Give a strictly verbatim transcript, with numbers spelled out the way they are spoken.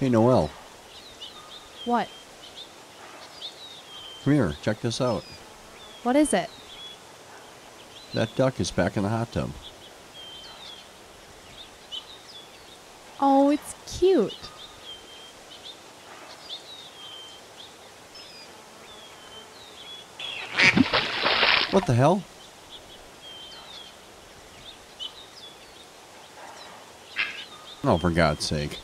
Hey, Noelle. What? Come here, check this out. What is it? That duck is back in the hot tub. Oh, it's cute. What the hell? Oh, for God's sake.